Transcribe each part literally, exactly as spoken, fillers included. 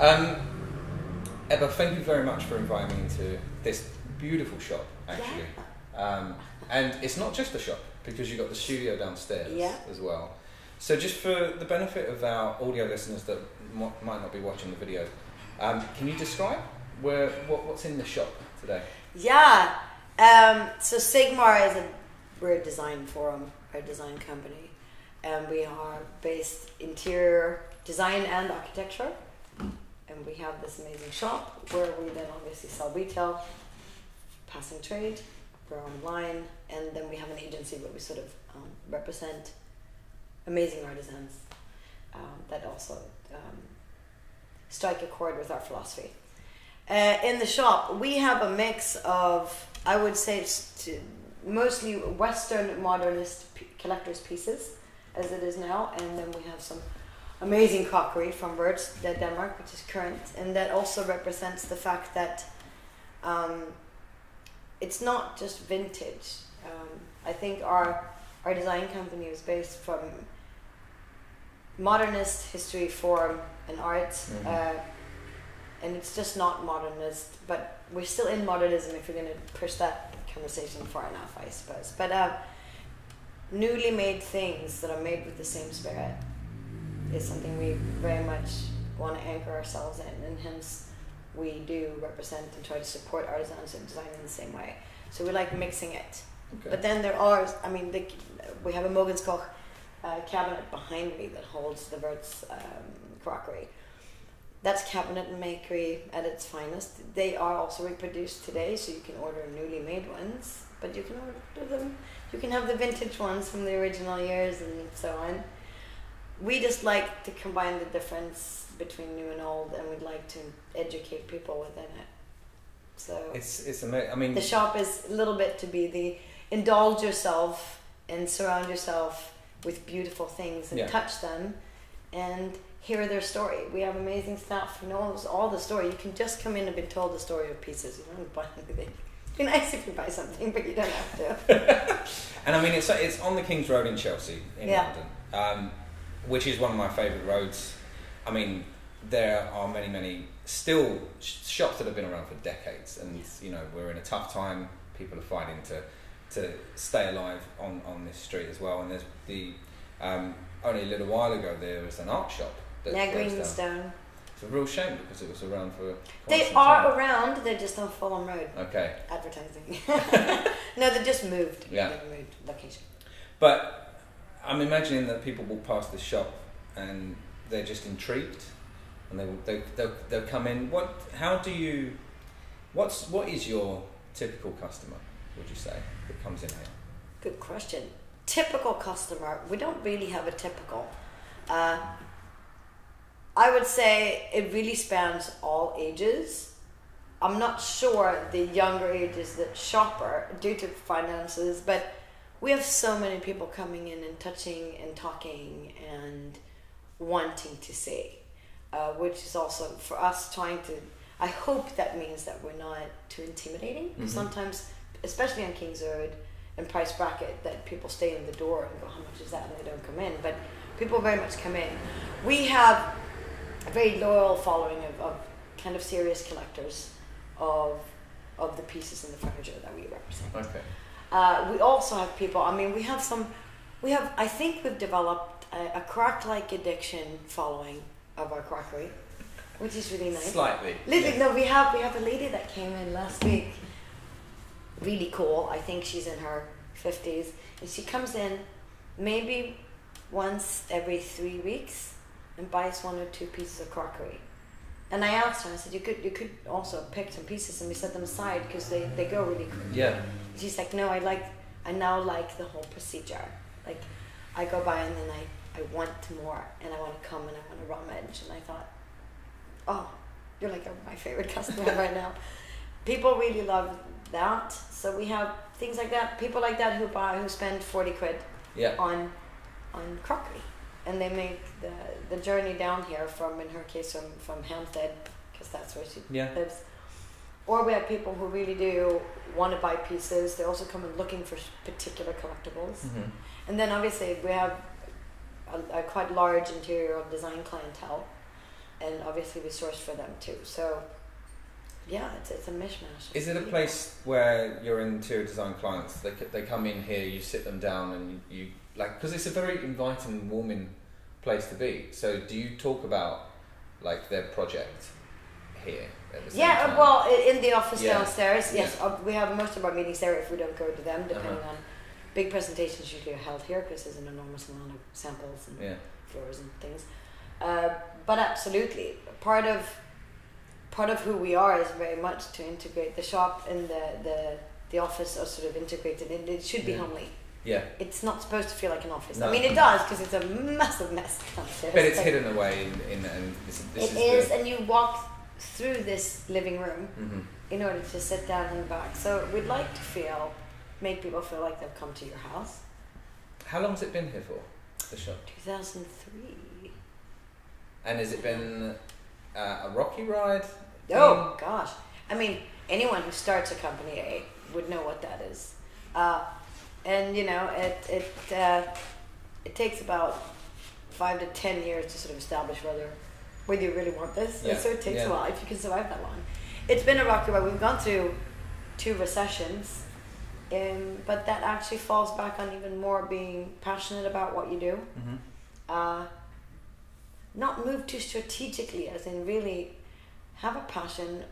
Um, Ebba, thank you very much for inviting me into this beautiful shop, actually. Yeah. Um, and it's not just a shop, because you've got the studio downstairs yeah. as well. So just for the benefit of our audio listeners that m might not be watching the video, um, can you describe where what, what's in the shop today? Yeah. Um, so Sigmar is a, we're a design forum, a design company, and we are based interior design and architecture. And we have this amazing shop where we then obviously sell retail, passing trade, we're online, and then we have an agency where we sort of um, represent amazing artisans um, that also um, strike a chord with our philosophy. Uh, in the shop, we have a mix of, I would say, to mostly Western modernist collector's pieces, as it is now, and then we have some amazing crockery from Rødstad, Denmark, which is current, and that also represents the fact that um, it's not just vintage. Um, I think our our design company is based from modernist history, form, and art, mm-hmm. uh, and it's just not modernist, but we're still in modernism if you're going to push that conversation far enough, I suppose. But uh, newly made things that are made with the same spirit is something we very much want to anchor ourselves in, and hence we do represent and try to support artisans and design in the same way. So we like mixing it. Okay. But then there are, I mean, the, we have a Mogenskoch uh, cabinet behind me that holds the Wurtz um, crockery. That's cabinet makery at its finest. They are also reproduced today, so you can order newly made ones, but you can order them, you can have the vintage ones from the original years and so on. We just like to combine the difference between new and old, and we'd like to educate people within it. So it's it's amazing. I mean, the shop is a little bit to be the indulge yourself and surround yourself with beautiful things and yeah. touch them and hear their story. We have amazing staff who knows all the story. You can just come in and be told the story of pieces. You don't buy anything. It'd be nice if you buy something, but you don't have to. And I mean, it's it's on the King's Road in Chelsea in yeah. London. Um, which is one of my favourite roads. I mean, there are many, many still sh shops that have been around for decades, and yes. you know, we're in a tough time. People are fighting to to stay alive on, on this street as well. And there's the um, only a little while ago there was an art shop. That yeah, Greenstone. It's a real shame because it was around for. They are time. around. They're just on Fulham Road. Okay. Advertising. No, they just moved. Yeah. They moved location. But I'm imagining that people walk past this shop and they're just intrigued, and they will, they they'll, they'll come in. What? How do you? What's what is your typical customer? Would you say that comes in here? Good question. Typical customer. We don't really have a typical. Uh, I would say it really spans all ages. I'm not sure the younger ages that shop are due to finances, but. We have so many people coming in and touching and talking and wanting to see, uh, which is also for us trying to, I hope that means that we're not too intimidating. Mm-hmm. Sometimes, especially on King's Road and price bracket, that people stay in the door and go, how much is that? And they don't come in, but people very much come in. We have a very loyal following of, of kind of serious collectors of, of the pieces and the furniture that we represent. Okay. Uh, we also have people, I mean, we have some, we have, I think we've developed a, a crock-like addiction following of our crockery, which is really nice. Slightly. Literally, yes. No, we have, we have a lady that came in last week, really cool, I think she's in her fifties, and she comes in maybe once every three weeks and buys one or two pieces of crockery. And I asked her, I said, you could, you could also pick some pieces and we set them aside because they, they go really quickly. Yeah. She's like, no, I like, I now like the whole procedure. Like, I go by and then I, I want more, and I want to come and I want to rummage. And I thought, oh, you're like my favorite customer right now. People really love that. So we have things like that. People like that who buy, who spend forty quid yeah. on, on crockery. And they make the, the journey down here from, in her case, from, from Hampstead, because that's where she yeah. lives. Or we have people who really do want to buy pieces. They also come in looking for particular collectibles. Mm-hmm. And then obviously we have a, a quite large interior design clientele and obviously we source for them too. So yeah, it's, it's a mishmash. Is it a place where your interior design clients, they, they come in here, you sit them down and you, like, because it's a very inviting and warming place to be. So do you talk about like their project here at the same yeah, time? Well, in the office yeah. downstairs, yes. Yeah. We have most of our meetings there if we don't go to them, depending uh-huh. on, big presentations usually are held here because there's an enormous amount of samples and yeah. floors and things. Uh, but absolutely, part of part of who we are is very much to integrate the shop and the the, the office are sort of integrated. It, it should be yeah. homely. Yeah. It's not supposed to feel like an office. No. I mean, it does because it's a massive mess downstairs. But it's like, hidden away in, in and this, this it is, is and you walk through this living room mm-hmm. in order to sit down in the back. So we'd like to feel, make people feel like they've come to your house. How long has it been here for, the shop? two thousand three. And has it been uh, a rocky ride? Oh, thing? Gosh. I mean, anyone who starts a company eh, would know what that is. Uh, and, you know, it, it, uh, it takes about five to ten years to sort of establish whether, whether you really want this. Yeah. So it takes yeah. a while if you can survive that long. It's been a rocky ride. We've gone through two recessions. Um, but that actually falls back on even more being passionate about what you do. Mm-hmm. uh, not move too strategically, as in really have a passion,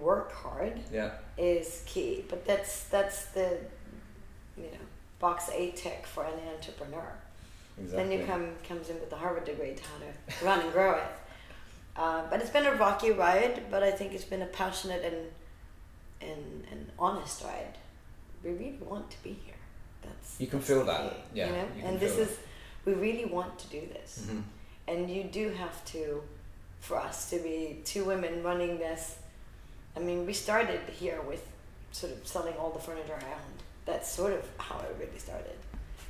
work hard yeah. is key. But that's that's the you know box A tick for any entrepreneur. Exactly. Then you come comes in with the Harvard degree to how to run and grow it. Uh, but it's been a rocky ride, but I think it's been a passionate and and, and honest ride. We really want to be here. That's you can that's feel that, it, yeah. You know? you and this is, it. we really want to do this, mm-hmm. and you do have to, for us to be two women running this. I mean, we started here with sort of selling all the furniture I owned. That's sort of how it really started.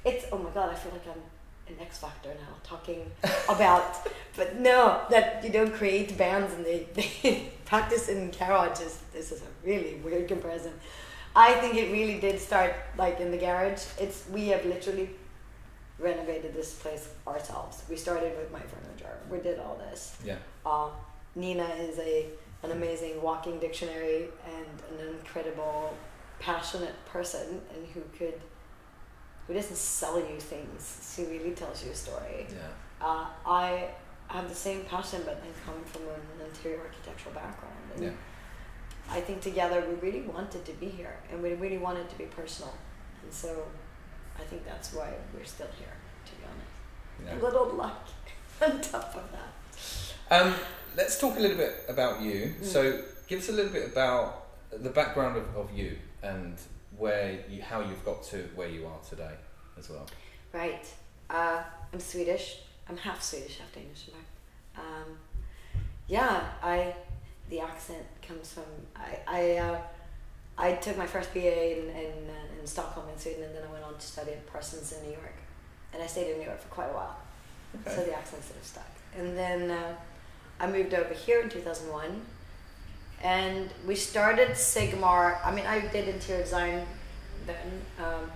It's oh my god, I feel like I'm an X Factor now talking about, but no, that you don't create bands and they, they practice in garages. This is a really weird comparison. I think it really did start like in the garage. It's we have literally renovated this place ourselves. We started with my furniture. We did all this. Yeah. Uh, Nina is a an amazing walking dictionary and an incredible, passionate person, and who could who doesn't sell you things. She really tells you a story. Yeah. Uh, I have the same passion, but I'm coming from an interior architectural background. And yeah. I think together we really wanted to be here and we really wanted to be personal, and so I think that's why we're still here, to be honest. Yeah. A little luck on top of that. Um, let's talk a little bit about you. Mm. So give us a little bit about the background of, of you and where you, how you've got to where you are today as well. Right. Uh, I'm Swedish. I'm half Swedish, half Danish. Um, yeah, I... The accent comes from I I uh, I took my first B A in in, uh, in Stockholm in Sweden, and then I went on to study at Parsons in New York, and I stayed in New York for quite a while, okay. So the accent sort of stuck. And then uh, I moved over here in two thousand one, and we started Sigmar. I mean, I did interior design then. Um,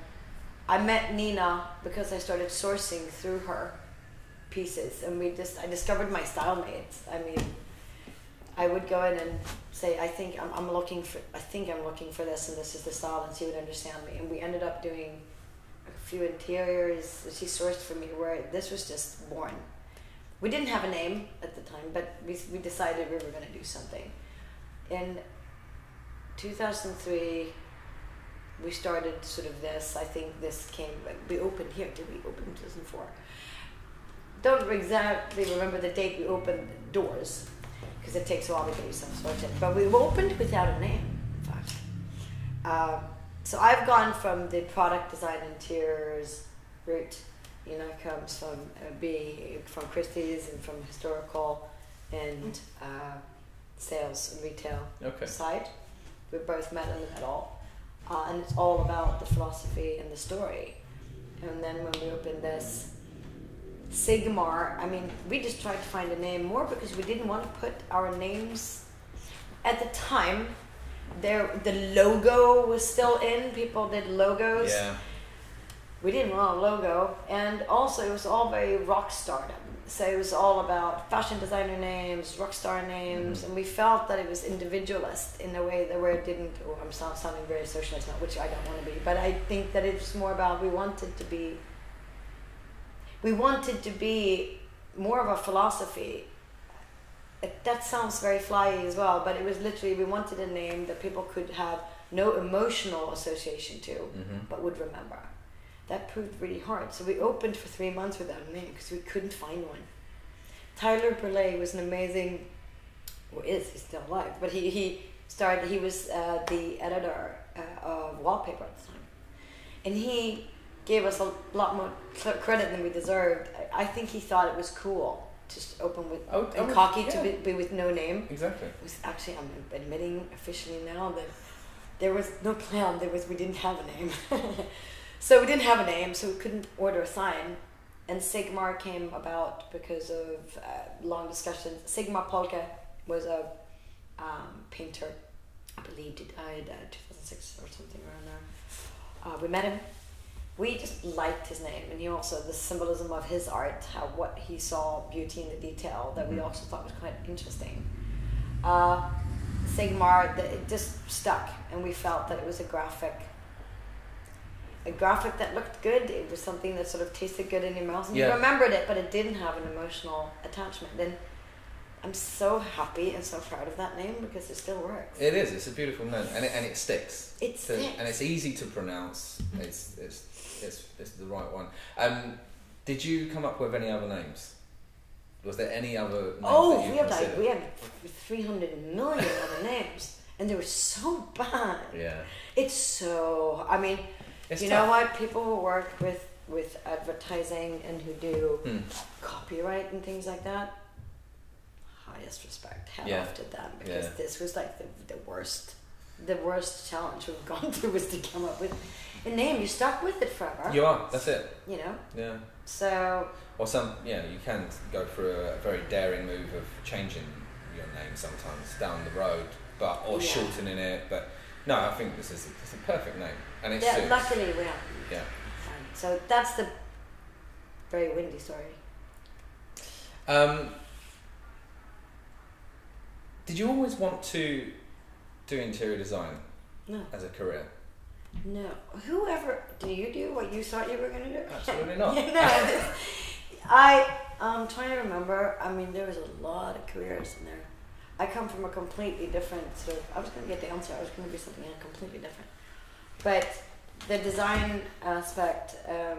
I met Nina because I started sourcing through her pieces, and we just I discovered my style mates. I mean. I would go in and say, I think I'm, I'm looking for, I think I'm looking for this, and this is the style, and she would understand me. And we ended up doing a few interiors that she sourced for me, where this was just born. We didn't have a name at the time, but we, we decided we were going to do something. In two thousand three, we started sort of this, I think this came, we opened here, did we open in two thousand four? Don't exactly remember the date we opened doors. Because it takes a while to get yourself sorted. But we opened without a name, in fact. Uh, so I've gone from the product design interiors route. You know, comes from uh, being from Christie's and from historical and uh, sales and retail okay. side. We both met in it all, uh, and it's all about the philosophy and the story. And then when we opened this. Sigmar, I mean, we just tried to find a name more because we didn't want to put our names at the time. There, the logo was still in. People did logos. Yeah. We didn't want a logo, and also it was all very rock stardom. So it was all about fashion designer names, rock star names, mm-hmm. and we felt that it was individualist in a way that where it didn't, oh, I'm sounding very socialist now, which I don't want to be, but I think that it's more about we wanted to be, we wanted to be more of a philosophy. It, that sounds very flyy as well, but it was literally, we wanted a name that people could have no emotional association to, mm-hmm. but would remember. That proved really hard. So we opened for three months without a name because we couldn't find one. Tyler Burleigh was an amazing, well, is he's still alive, but he, he started, he was uh, the editor uh, of Wallpaper at the time. And he gave us a lot more credit than we deserved. I, I think he thought it was cool to open with, oh, and was, cocky yeah. to be, be with no name. Exactly. It was actually, I'm admitting officially now that there was no plan, there was, we didn't have a name. So we didn't have a name, so we couldn't order a sign. And Sigmar came about because of uh, long discussions. Sigmar Polke was a um, painter, I believe he died in uh, two thousand six or something around there. Uh, we met him. We just liked his name, and he also, the symbolism of his art, how what he saw, beauty in the detail, that we also thought was quite interesting. Uh, Sigmar, the, it just stuck, and we felt that it was a graphic a graphic that looked good. It was something that sort of tasted good in your mouth, and yeah. you remembered it, but it didn't have an emotional attachment. And I'm so happy and so proud of that name because it still works. It is. It's a beautiful name, and it, and it sticks. It to, sticks, and it's easy to pronounce. It's it's it's, it's the right one. Um, did you come up with any other names? Was there any other? Names oh, that you we have like we have three hundred million other names, and they were so bad. Yeah. It's so. I mean. It's you tough. Know what? People who work with, with advertising and who do hmm. copyright and things like that, highest respect, hell yeah. off to them, because yeah. this was like the, the worst, the worst challenge we've gone through was to come up with a name. You're stuck with it forever. You are. That's it. You know. Yeah. So. Or some, yeah, you can go through a very daring move of changing your name sometimes down the road, but or yeah. shortening it, but. No, I think this is it's a perfect name, and it's yeah. Luckily, we are. Yeah. So that's the very windy story. Um, did you always want to do interior design? No. As a career. No. Whoever do you do what you thought you were going to do? Absolutely not. No. I I'm trying to remember. I mean, there was a lot of careers in there. I come from a completely different sort of, I was going to get the answer, I was going to be something completely different. But the design aspect um,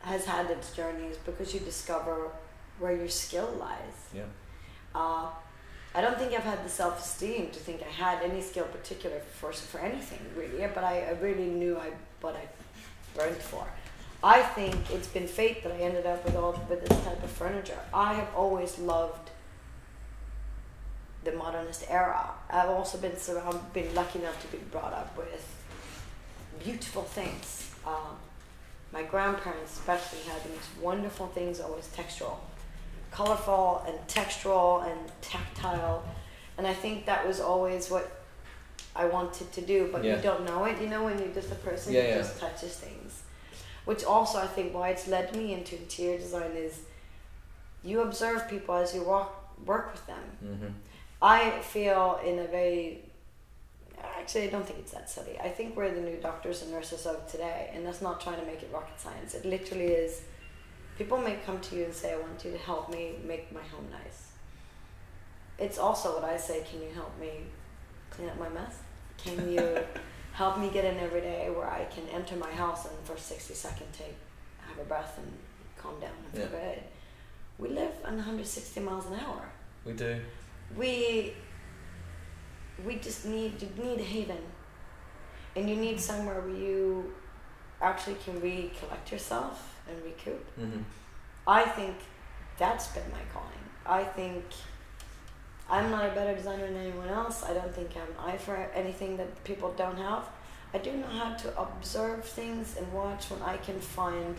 has had its journeys because you discover where your skill lies. Yeah. Uh, I don't think I've had the self-esteem to think I had any skill particular for, for anything really, but I, I really knew I, what I burned for. I think it's been fate that I ended up with all with this type of furniture. I have always loved the modernist era. I've also been surrounded, been lucky enough to be brought up with beautiful things. Um, my grandparents especially had these wonderful things, always textural, colorful and textural and tactile. And I think that was always what I wanted to do, but yeah. you don't know it, you know, when you're just a person yeah, who yeah. just touches things. Which also I think why it's led me into interior design is you observe people as you walk, work with them. Mm-hmm. I feel in a very, actually I don't think it's that silly. I think we're the new doctors and nurses of today, and that's not trying to make it rocket science. It literally is, people may come to you and say, I want you to help me make my home nice. It's also what I say, can you help me clean up my mess? Can you help me get in every day where I can enter my house and for sixty seconds take, have a breath and calm down and feel yeah. good. We live on one hundred sixty miles an hour. We do. We we just need you need a haven, and you need somewhere where you actually can recollect yourself and recoup. Mm-hmm. I think that's been my calling. I think I'm not a better designer than anyone else. I don't think I have an eye for anything that people don't have. I do know how to observe things and watch when I can find.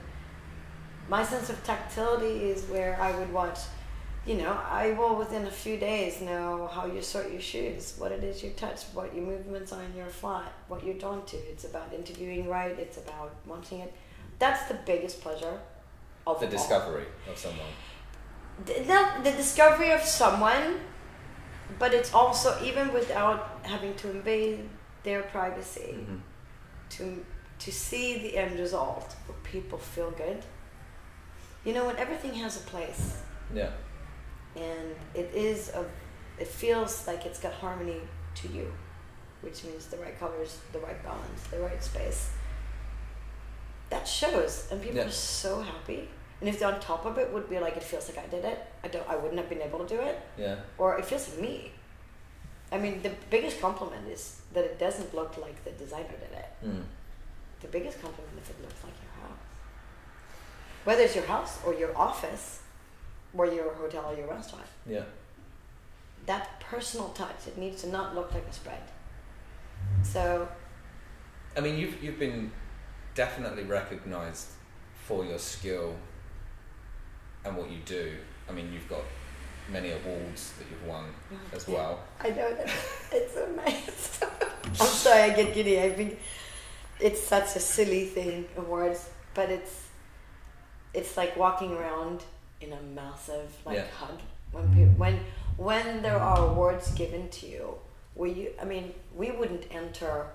My sense of tactility is where I would watch. You know, I will within a few days know how you sort your shoes, what it is you touch, what your movements are in your flight, what you're drawn to. It's about interviewing right, it's about wanting it. That's the biggest pleasure. of the discovery of someone. That the discovery of someone, but it's also even without having to invade their privacy, mm-hmm. to to see the end result where people feel good. You know, when everything has a place. Yeah. And it is a, it feels like it's got harmony to you, which means the right colors, the right balance, the right space. That shows, and people yeah. are so happy. And if they're on top of it, would be like, it feels like I did it. I don't. I wouldn't have been able to do it. Yeah. Or it feels like me. I mean, the biggest compliment is that it doesn't look like the designer did it. Mm. The biggest compliment is if it looks like your house. Whether it's your house or your office, or your hotel or your restaurant. Yeah. That personal touch. It needs to not look like a spread. So. I mean, you've you've been definitely recognized for your skill. And what you do, I mean, you've got many awards that you've won as well. I know that. It's so nice. I'm sorry, I get giddy. I think it's such a silly thing, awards, but it's it's like walking around in a massive like yeah. hug when people, when when there are awards given to you. We, I mean, we wouldn't enter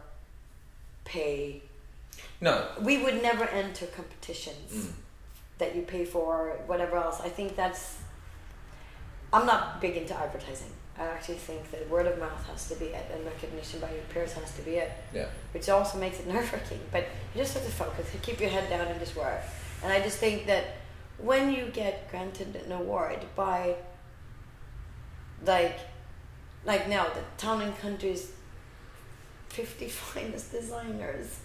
pay. No. We would never enter competitions. Mm. That you pay for, whatever else. I think that's, I'm not big into advertising. I actually think that word of mouth has to be it, and recognition by your peers has to be it. Yeah. Which also makes it nerve-wracking, but you just have to focus, you keep your head down and just work. And I just think that when you get granted an award by, like, like now, the town and country's fifty finest designers,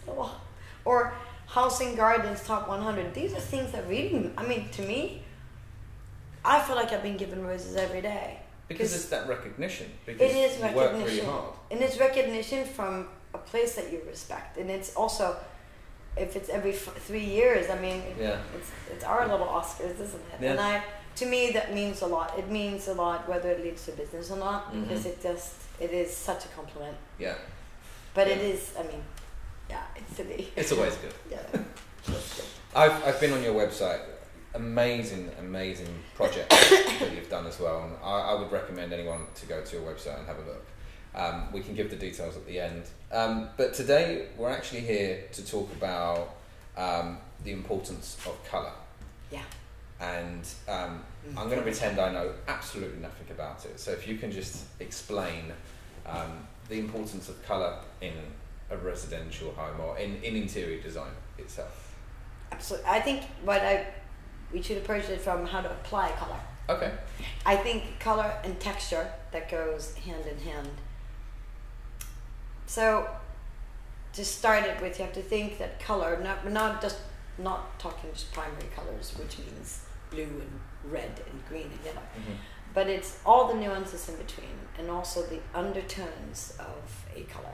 or House and Gardens Top one hundred. These are things that really, I mean, to me, I feel like I've been given roses every day. Because it's that recognition. Because it is recognition. You work really hard. And it's recognition from a place that you respect. And it's also, if it's every f three years, I mean, yeah. it's, it's our little Oscars, isn't it? Yeah. And I, to me, that means a lot. It means a lot whether it leads to business or not, mm-hmm. because it just, it is such a compliment. Yeah. But yeah. it is, I mean, yeah, it's silly. It's always good. Yeah, it's good. I've, I've been on your website. Amazing, amazing project that you've done as well. And I, I would recommend anyone to go to your website and have a look. Um, we can give the details at the end. Um, but today we're actually here to talk about um, the importance of colour. Yeah. And um, I'm going to pretend I know absolutely nothing about it. So if you can just explain um, the importance of colour in a residential home or in, in interior design itself. Absolutely. I think what I we should approach it from how to apply color. Okay. I think color and texture that goes hand in hand. So to start it with, you have to think that color, not not just not talking just primary colors, which means blue and red and green and yellow. Mm-hmm. But it's all the nuances in between and also the undertones of a color.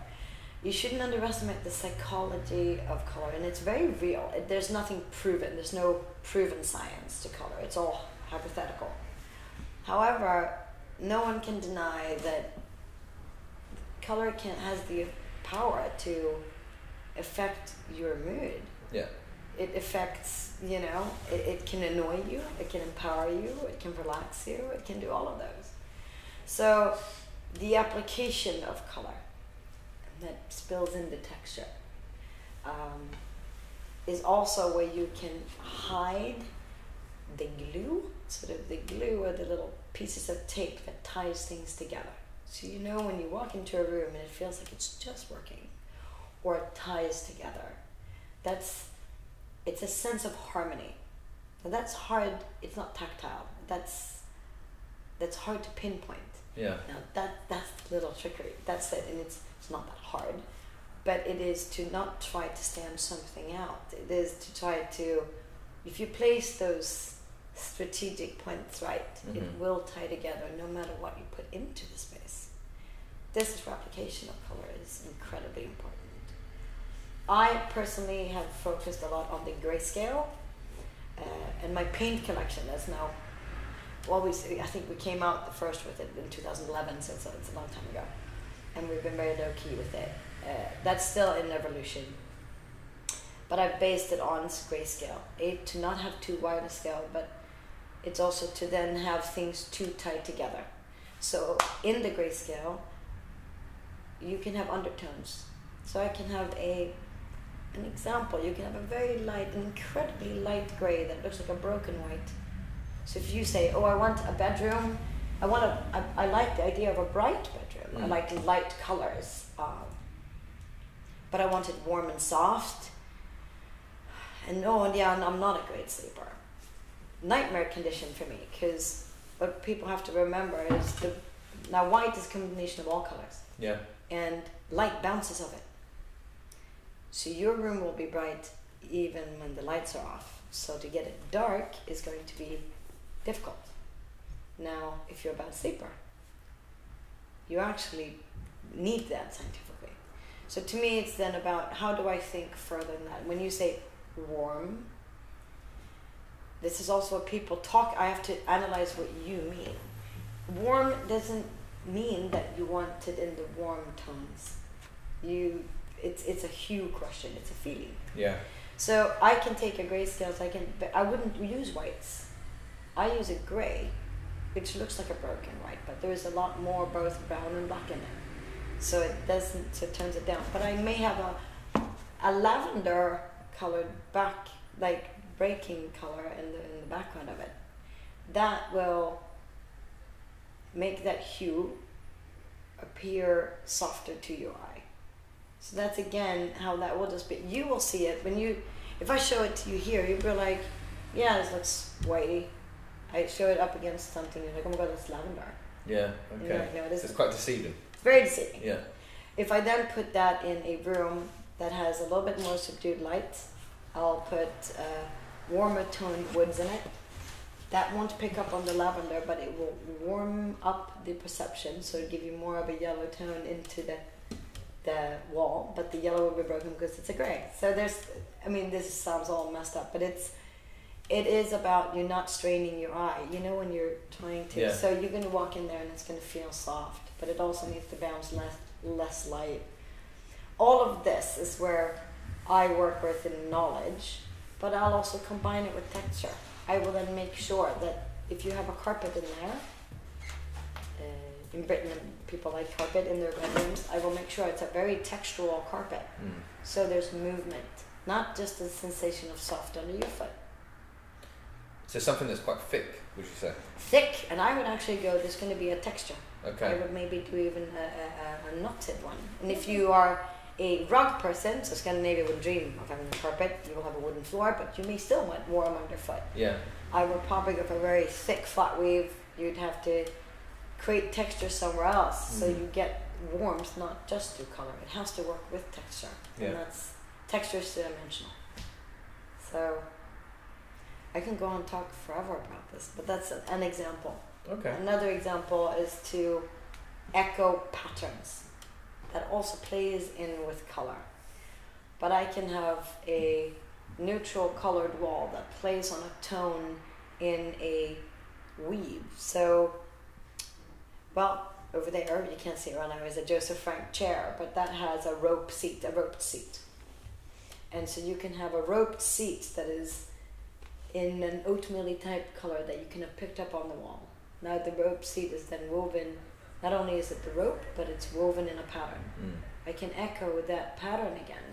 You shouldn't underestimate the psychology of color, and it's very real. It, there's nothing proven. There's no proven science to color. It's all hypothetical. However, no one can deny that color can has the power to affect your mood. Yeah. It affects, you know, it, it can annoy you, it can empower you, it can relax you, it can do all of those. So the application of color that spills into texture um, is also where you can hide the glue, sort of the glue or the little pieces of tape that ties things together. So you know when you walk into a room and it feels like it's just working or it ties together. That's, it's a sense of harmony. And that's hard, it's not tactile. That's, that's hard to pinpoint. Yeah. Now that, that's little trickery, that's it, and it's, it's not that hard, but it is to not try to stamp something out. It is to try to, if you place those strategic points right, mm-hmm. it will tie together no matter what you put into the space. This is where application of color is incredibly important. I personally have focused a lot on the grayscale, uh, and my paint collection is now always, I think we came out the first with it in two thousand eleven, so it's a, it's a long time ago. And we've been very low-key with it. Uh, that's still in evolution. but I've based it on grayscale. It, to not have too wide a scale, but it's also to then have things too tight together. So in the grayscale, you can have undertones. So I can have a, an example, you can have a very light, incredibly light gray that looks like a broken white. So if you say, oh, I want a bedroom, I want a, I, I like the idea of a bright bedroom, mm. I like light colors, um, but I want it warm and soft, and oh yeah, and I'm not a great sleeper. Nightmare condition for me, because what people have to remember is, the now white is a combination of all colors. Yeah. And light bounces off it. So your room will be bright even when the lights are off. So to get it dark is going to be difficult. Now, if you're a bad sleeper, you actually need that scientifically. So to me, it's then about how do I think further than that? When you say warm, this is also what people talk, I have to analyze what you mean. Warm doesn't mean that you want it in the warm tones. You, it's it's a hue question, it's a feeling. Yeah. So I can take a grayscale, so I can, but I wouldn't use whites. I use a gray, which looks like a broken white, but there is a lot more both brown and black in it. So it doesn't, so it turns it down. But I may have a a lavender colored back, like breaking color in the in the background of it. That will make that hue appear softer to your eye. So that's again how that will just be. You will see it when you, if I show it to you here, you'll be like, yeah, this looks whitey. I show it up against something, you're like, oh my god, that's lavender. Yeah, okay. Like, no, it it's quite deceiving. It's very deceiving. Yeah. If I then put that in a room that has a little bit more subdued light, I'll put uh, warmer toned woods in it. That won't pick up on the lavender, but it will warm up the perception, so it'll give you more of a yellow tone into the the wall, but the yellow will be broken because it's a gray. So there's, I mean, this sounds all messed up, but it's, it is about you not straining your eye, you know, when you're trying to, yeah. So you're going to walk in there and it's going to feel soft, but it also needs to bounce less, less light. All of this is where I work with in knowledge, but I'll also combine it with texture. I will then make sure that if you have a carpet in there, uh, in Britain people like carpet in their bedrooms, I will make sure it's a very textural carpet. Mm. So there's movement, not just the sensation of soft under your foot. So something that's quite thick, would you say? Thick, and I would actually go, there's going to be a texture. Okay. I would maybe do even a, a, a knotted one. And if you are a rug person, so Scandinavia would dream of having a carpet, you will have a wooden floor, but you may still want warm underfoot. Yeah. I would probably go for a very thick flat weave. You'd have to create texture somewhere else, mm. So you get warmth, not just through color. It has to work with texture, yeah. And that's, texture is two-dimensional. So I can go and talk forever about this, but that's an, an example. Okay. Another example is to echo patterns. That also plays in with color. But I can have a neutral colored wall that plays on a tone in a weave. So, well, over there, you can't see it right now, is a Joseph Frank chair, but that has a rope seat, a roped seat. And so you can have a roped seat that is in an oatmeal-y type color that you can have picked up on the wall. Now the rope seat is then woven. Not only is it the rope, but it's woven in a pattern. Mm. I can echo that pattern again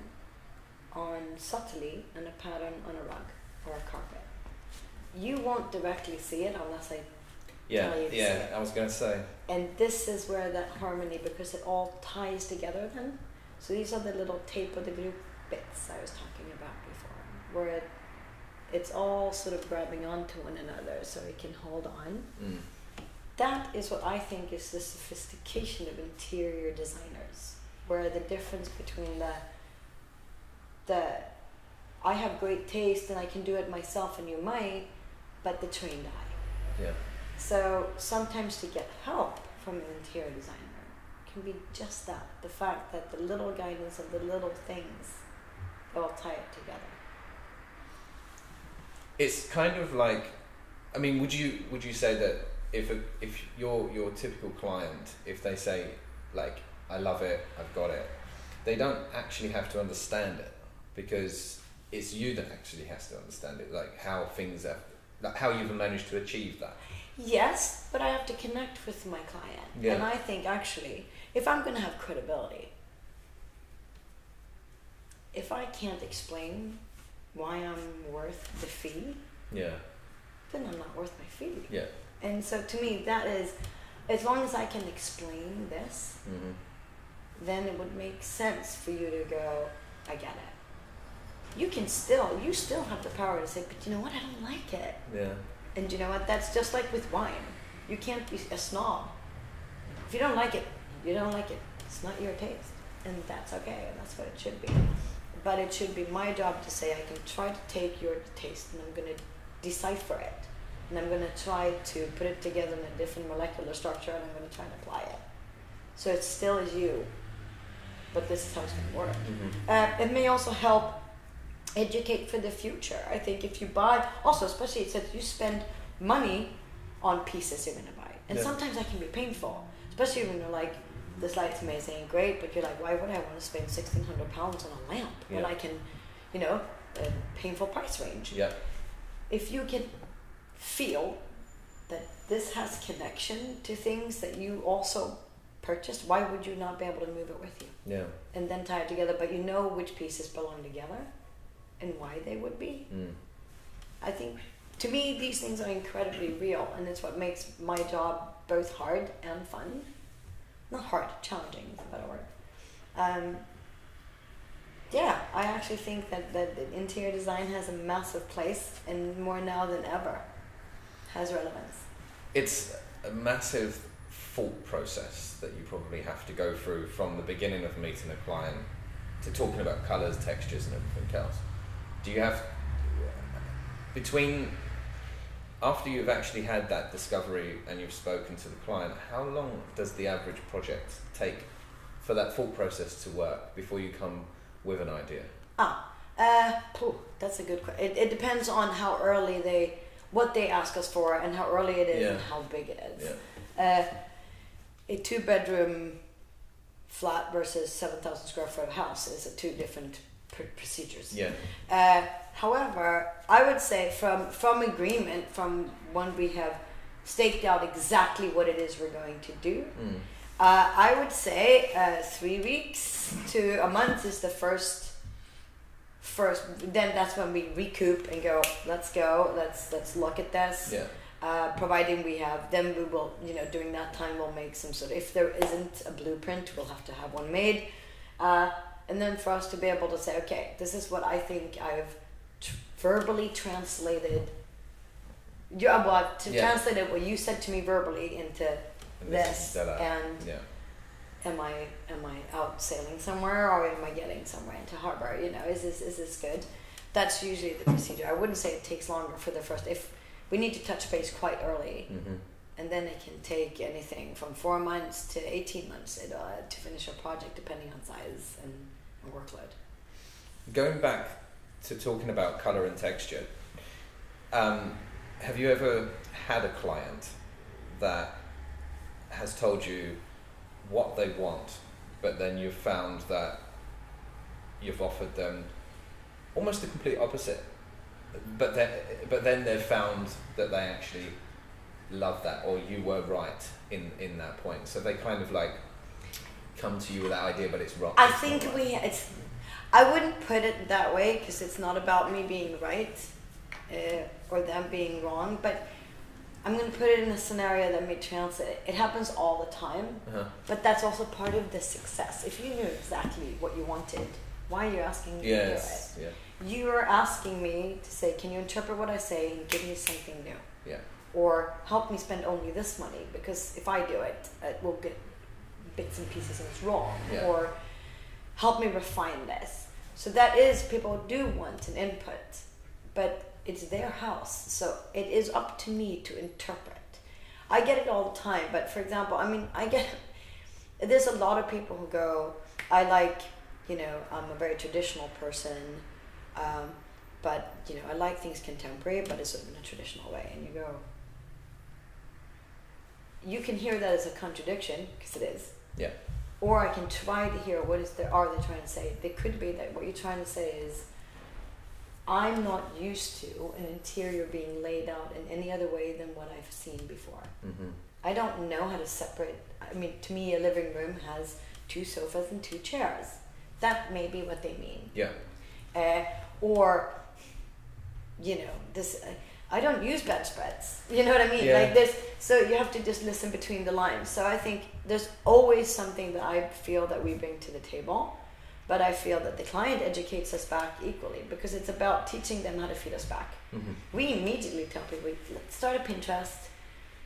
on subtly and a pattern on a rug or a carpet. You won't directly see it unless I yeah, tell you to yeah, see it. Yeah, I was going to say. And this is where that harmony, because it all ties together then. So these are the little tape of the glue bits I was talking about before, where it, it's all sort of grabbing onto one another so it can hold on. Mm. That is what I think is the sophistication of interior designers, where the difference between the, the, I have great taste and I can do it myself and you might, but the trained eye. Yeah. So sometimes to get help from an interior designer can be just that, the fact that the little guidance of the little things, they'll tie it together. It's kind of like, I mean, would you, would you say that If, a, if your, your typical client, if they say, like, I love it, I've got it, they don't actually have to understand it, because it's you that actually has to understand it, like how things are, like how you've managed to achieve that. Yes, but I have to connect with my client. Yeah. And I think actually, if I'm going to have credibility, if I can't explain why I'm worth the fee, yeah, then I'm not worth my fee. Yeah. And so to me, that is, as long as I can explain this, mm-hmm. then it would make sense for you to go, I get it. You can still, you still have the power to say, but you know what, I don't like it. Yeah. And you know what, that's just like with wine. You can't be a snob. If you don't like it, you don't like it. It's not your taste. And that's okay, and that's what it should be. But it should be my job to say, I can try to take your taste and I'm gonna decipher it. And I'm gonna try to put it together in a different molecular structure and I'm gonna try and apply it. So it still is you, but this is how it's gonna work. Mm-hmm. Uh, it may also help educate for the future. I think if you buy, also especially it says you spend money on pieces you're gonna buy. And yeah. sometimes that can be painful, especially when you're like, this light's amazing, great, but you're like, why would I want to spend sixteen hundred pounds on a lamp yeah. when I can, you know, a painful price range? Yeah. If you can feel that this has connection to things that you also purchased, why would you not be able to move it with you? Yeah. And then tie it together, but you know which pieces belong together and why they would be. Mm. I think, to me, these things are incredibly real, and it's what makes my job both hard and fun. Not hard, challenging is a better word. Um, yeah, I actually think that, that the interior design has a massive place, and more now than ever, has relevance. It's a massive thought process that you probably have to go through from the beginning of meeting a client to talking about colours, textures and everything else. Do you have, between, after you've actually had that discovery and you've spoken to the client, how long does the average project take for that thought process to work before you come with an idea? Ah, uh, that's a good question. It, it depends on how early they, what they ask us for and how early it is yeah. and how big it is. Yeah. Uh, a two bedroom flat versus seven thousand square foot house is a two different pr procedures. Yeah. Uh, However, I would say from, from agreement, from when we have staked out exactly what it is we're going to do, mm. uh, I would say uh, three weeks to a month is the first, first, then that's when we recoup and go, let's go, let's, let's look at this. Yeah. Uh, providing we have, then we will, you know, during that time we'll make some sort of, if there isn't a blueprint, we'll have to have one made. Uh, and then for us to be able to say, okay, this is what I think I've verbally translated. You uh, well, to yeah. translated what you said to me verbally into and this, this and yeah. am I am I out sailing somewhere or am I getting somewhere into harbor? You know, is this is this good? That's usually the procedure. I wouldn't say it takes longer for the first. If we need to touch base quite early, mm-hmm. and then it can take anything from four months to eighteen months it, uh, to finish a project, depending on size and, and workload. Going back to talking about colour and texture, um, have you ever had a client that has told you what they want, but then you've found that you've offered them almost the complete opposite, but then, but then they've found that they actually love that, or you were right in, in that point, so they kind of like come to you with that idea, but it's wrong. I it's think right. we... It's I wouldn't put it that way because it's not about me being right uh, or them being wrong, but I'm going to put it in a scenario that may translate it. It happens all the time, uh-huh. but that's also part of the success. If you knew exactly what you wanted, why are you asking me yes. to do it? Yeah. You are asking me to say, can you interpret what I say and give me something new? Yeah. Or help me spend only this money, because if I do it, it will get bits and pieces and it's wrong. Yeah. Or help me refine this. So that is, people do want an input, but it's their house, so it is up to me to interpret. I get it all the time, but for example, I mean, I get, there's a lot of people who go, I like, you know, I'm a very traditional person, um, but, you know, I like things contemporary, but it's in a traditional way, and you go, you can hear that as a contradiction, because it is. Yeah. Or I can try to hear what is there, are they trying to say? There could be that what you're trying to say is I'm not used to an interior being laid out in any other way than what I've seen before. Mm-hmm. I don't know how to separate. I mean, to me, a living room has two sofas and two chairs. That may be what they mean. Yeah. Uh, or, you know, this. Uh, I don't use bedspreads. You know what I mean? Yeah. Like this. So you have to just listen between the lines. So I think there's always something that I feel that we bring to the table. But I feel that the client educates us back equally, because it's about teaching them how to feed us back. Mm-hmm. We immediately tell people, let's start a Pinterest,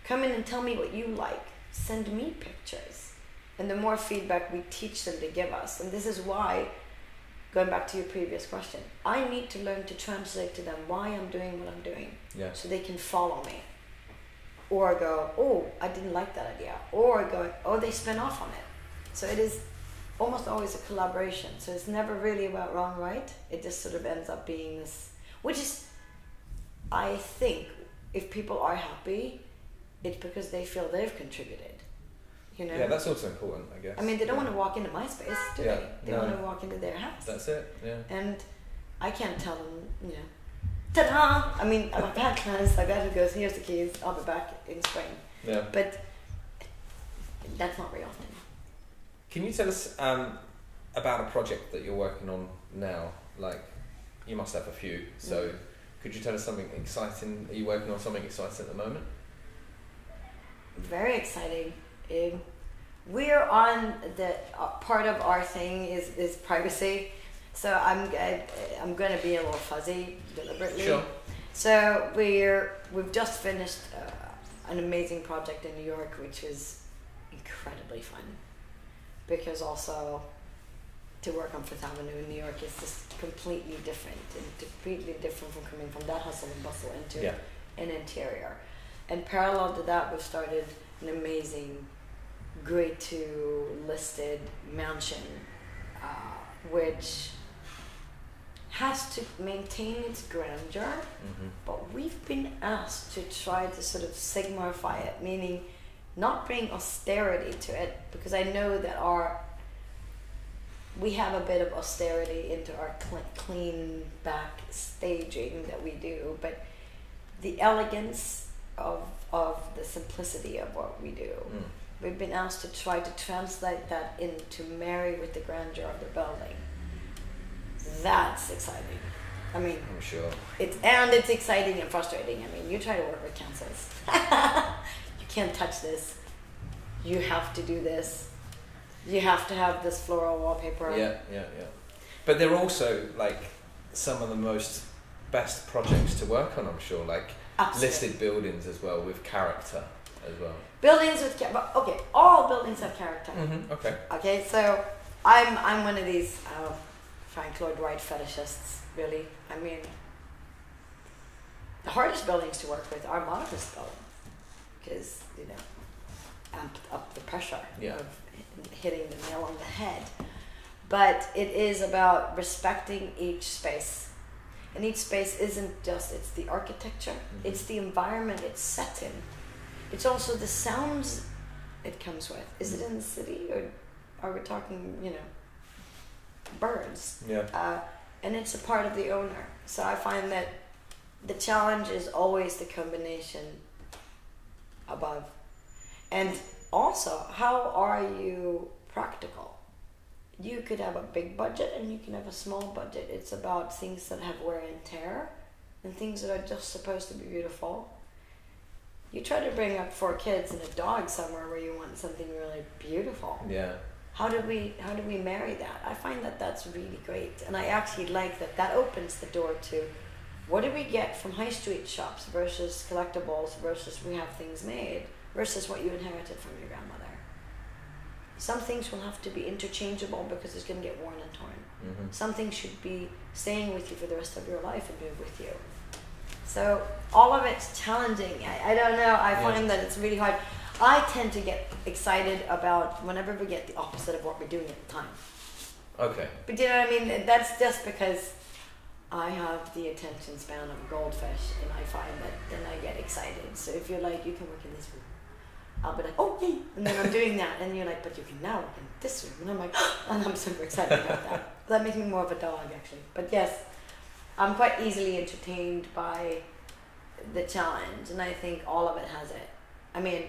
come in and tell me what you like, send me pictures. And the more feedback we teach them to give us, and this is why, going back to your previous question, I need to learn to translate to them why I'm doing what I'm doing, yeah. so they can follow me. Or go, oh, I didn't like that idea. Or go, oh, they spin off on it. So it is almost always a collaboration, so it's never really about wrong, right? It just sort of ends up being this, which is, I think, if people are happy, it's because they feel they've contributed, you know? Yeah, that's also important, I guess. I mean, they don't yeah. want to walk into my space, do yeah. they? They no. want to walk into their house. That's it, yeah. And I can't tell them, you know, ta-da! I mean, I'm a bad client like that who goes, here's the keys, I'll be back in spring. Yeah. But that's not very often. Can you tell us um, about a project that you're working on now? Like, you must have a few, so could you tell us something exciting? Are you working on something exciting at the moment? Very exciting. Um, we're on the uh, part of our thing is, is privacy, so I'm I, I'm going to be a little fuzzy deliberately. Sure. So we're we've just finished uh, an amazing project in New York, which was incredibly fun. Because also to work on Fifth Avenue in New York is just completely different, and completely different from coming from that hustle and bustle into yeah. an interior. And parallel to that, we've started an amazing grade two listed mansion, uh, which has to maintain its grandeur, mm-hmm. but we've been asked to try to sort of Sigmarify it, meaning not bring austerity to it, because I know that our, we have a bit of austerity into our cl clean back staging that we do, but the elegance of, of the simplicity of what we do. Mm. We've been asked to try to translate that into marry with the grandeur of the building. That's exciting. I mean, I'm sure. It's, and it's exciting and frustrating. I mean, you try to work with councils. Can't touch this, you have to do this, you have to have this floral wallpaper. Yeah, yeah, yeah. But they're also like some of the most best projects to work on, I'm sure, like Absolutely. listed buildings as well with character as well. Buildings with character, okay, all buildings have character. Mm-hmm. Okay. Okay, so I'm, I'm one of these uh, Frank Lloyd Wright fetishists, really. I mean, the hardest buildings to work with are modernist buildings. Is, you know, amped up the pressure yeah. of hitting the nail on the head. But it is about respecting each space. And each space isn't just, it's the architecture, mm-hmm. it's the environment it's set in. It's also the sounds it comes with. Is it in the city, or are we talking, you know, birds? Yeah. Uh, and it's a part of the owner. So I find that the challenge is always the combination above. And also, how are you practical? You could have a big budget and you can have a small budget. It's about things that have wear and tear and things that are just supposed to be beautiful. You try to bring up four kids and a dog somewhere where you want something really beautiful. Yeah. How do we, how do we marry that? I find that that's really great. And I actually like that that opens the door to what do we get from high street shops versus collectibles versus we have things made versus what you inherited from your grandmother? Some things will have to be interchangeable because it's going to get worn and torn. Mm-hmm. Some things should be staying with you for the rest of your life and move with you. So all of it's challenging. I, I don't know. I yeah. find that it's really hard. I tend to get excited about whenever we get the opposite of what we're doing at the time. Okay. But do you know what I mean? That's just because I have the attention span of a goldfish, and I find that then I get excited. So if you're like, you can work in this room, I'll be like, oh, yay! And then I'm doing that, and you're like, but you can now work in this room. And I'm like, oh, and I'm super excited about that. That makes me more of a dog, actually. But yes, I'm quite easily entertained by the challenge, and I think all of it has it. I mean,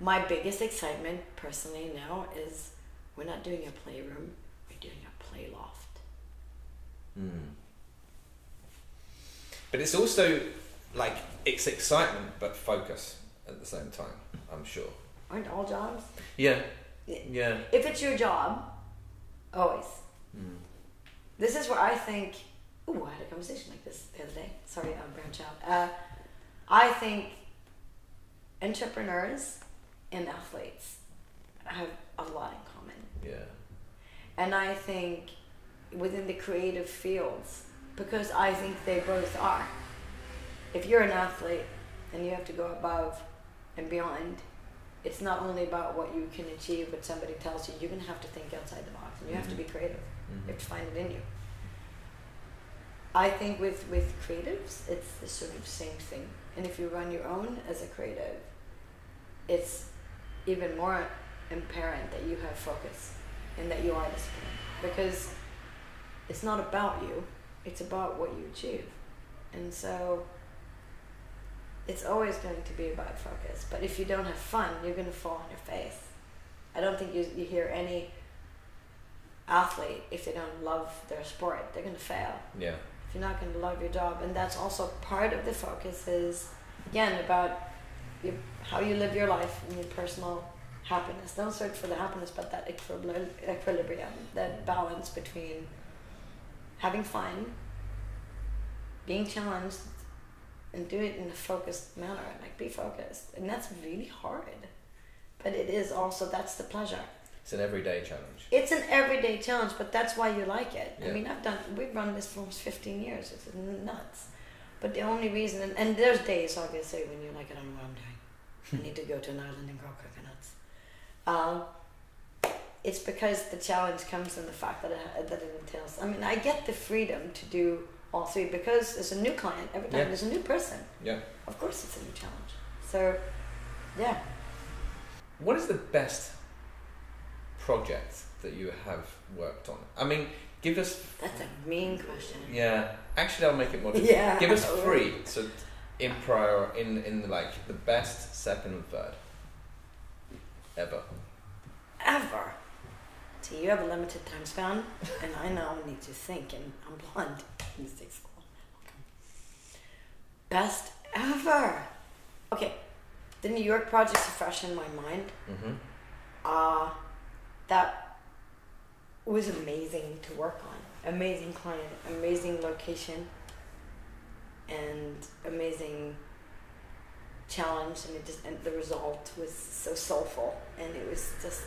my biggest excitement personally now is we're not doing a playroom, we're doing a play loft. Mm. But it's also like, it's excitement but focus at the same time, I'm sure. Aren't all jobs? Yeah. Yeah. If it's your job, always. Mm. This is where I think, ooh, I had a conversation like this the other day. Sorry, I'm branching out. Uh, I think entrepreneurs and athletes have a lot in common. Yeah. And I think within the creative fields, because I think they both are. If you're an athlete and you have to go above and beyond, it's not only about what you can achieve, but somebody tells you, you're going to have to think outside the box, and you mm-hmm. have to be creative. Mm-hmm. You have to find it in you. I think with, with creatives, it's the sort of same thing. And if you run your own as a creative, it's even more apparent that you have focus and that you are disciplined. Because it's not about you, it's about what you achieve. And so it's always going to be about focus. But if you don't have fun, you're going to fall on your face. I don't think you, you hear any athlete, if they don't love their sport, they're going to fail. Yeah. If you're not going to love your job. And that's also part of the focus is, again, about your, how you live your life and your personal happiness. Don't search for the happiness, but that equilibrium, that balance between having fun, being challenged, and do it in a focused manner, like be focused. And that's really hard. But it is also, that's the pleasure. It's an everyday challenge. It's an everyday challenge, but that's why you like it. Yeah. I mean, I've done, we've run this for almost fifteen years. It's nuts. But the only reason, and, and there's days, obviously, when you're like, I don't know what I'm doing. I need to go to an island and grow coconuts. Um, it's because the challenge comes in the fact that it, that it entails. I mean, I get the freedom to do all three because there's a new client every time. Yeah. There's a new person. Yeah. Of course it's a new challenge. So, yeah. What is the best project that you have worked on? I mean, give us... That's a mean question. Yeah. Actually, I'll make it more difficult. Yeah. Give us three. So, in prior, in, in like the best, second and third. Ever. Ever. So you have a limited time span, and I now need to think, and I'm blonde in the sixth school. Okay. Best ever. Okay. The New York projects are fresh in my mind. Mm-hmm. Uh, that was amazing to work on. Amazing client, amazing location, and amazing challenge, and it just, and the result was so soulful, and it was just,